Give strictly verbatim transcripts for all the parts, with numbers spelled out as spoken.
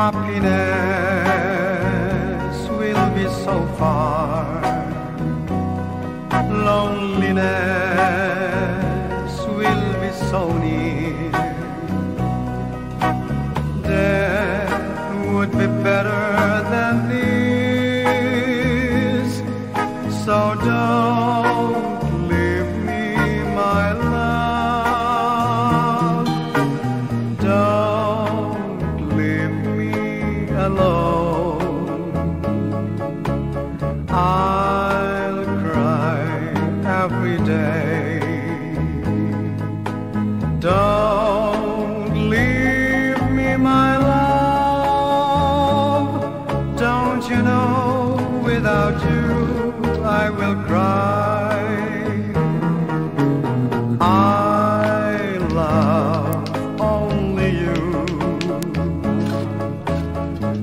Happiness will be so far, loneliness will be so near. Death would be better than this, so don't leave me, my love. Don't alone. I'll cry every day. Don't leave me, my love. Don't you know, without you, I will cry. I love only you.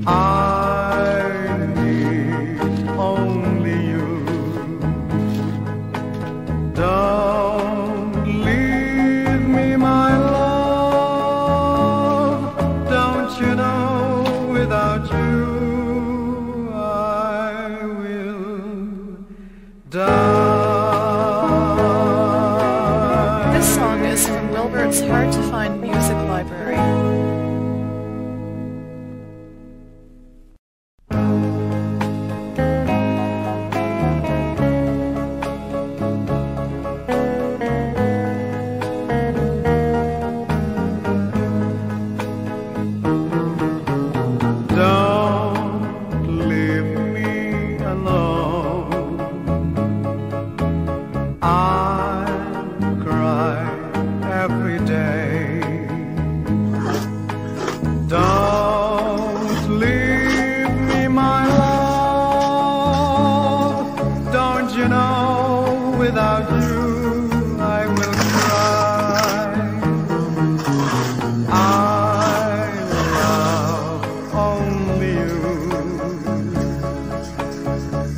I need only you. Don't leave me, my love. Don't you know, without you, I will die. This song is from Wilbert's Hard to Find Music Library. Without you, I will cry. I love only you.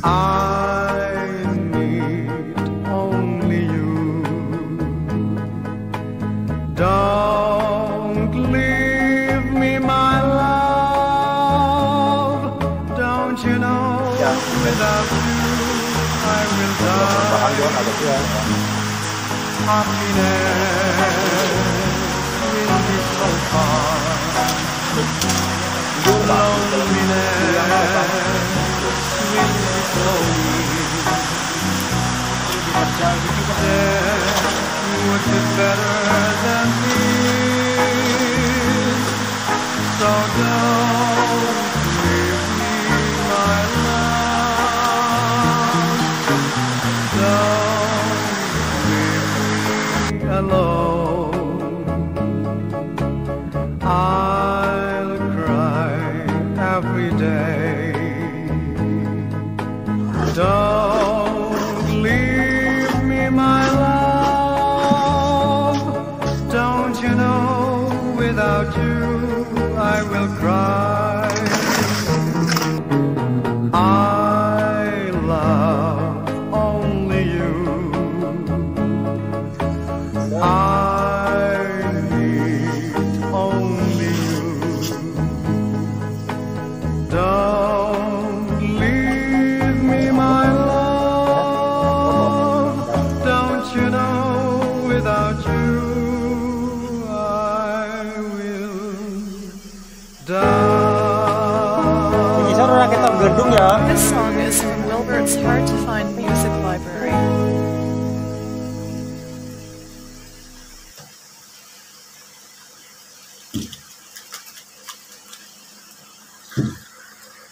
I need only you. Don't leave me, my love. Don't you know, yeah. Without you, I will die. Happiness will be so far, loneliness will be so near. Death would be better than this, so don't leave me, my love. Alone, I'll cry every day. Don't leave me, my love. Don't you know, without you, I will cry. I love only you. I need only you. Don't leave me, my love. Don't you know? without you I will die. This song is from Wilbert's Hard to Find Music Library.